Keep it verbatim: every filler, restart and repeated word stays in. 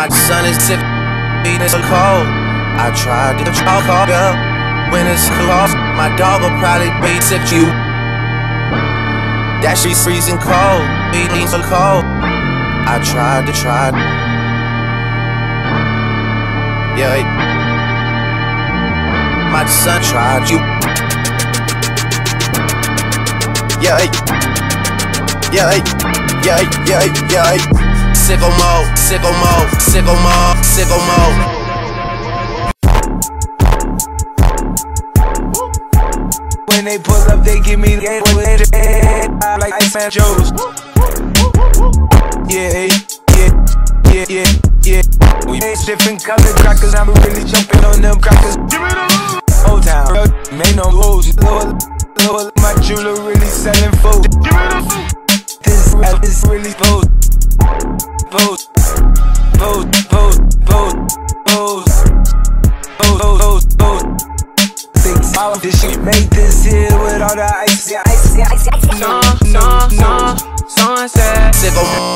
my sun is sick, it's so cold. I tried to call, call girl. When it's close, my dog will probably be sick you. That she's freezing cold, beating so cold. I tried to try. Yeah, it, my son tried you. Yeah, it, yeah, it, yeah, it, yeah, it, yeah, yeah. Sicko mode, sicko mode, sicko mode, sicko mode. When they pull up, they give me the game with it. I like Ice Man Joes. Yeah, yeah, yeah, yeah, yeah. We ain't different colored crackers. I'm really jumping on them crackers. Give me the whole town, made no rules. Lower, lower, my jeweler really selling food. Give me the this rap is really close. Pose, pose, pose, pose, pose, pose, pose, pose. Things all of this shit made this here with all the ice, yeah, ice, yeah, ice, yeah, ice, yeah. No, no, no, sunset.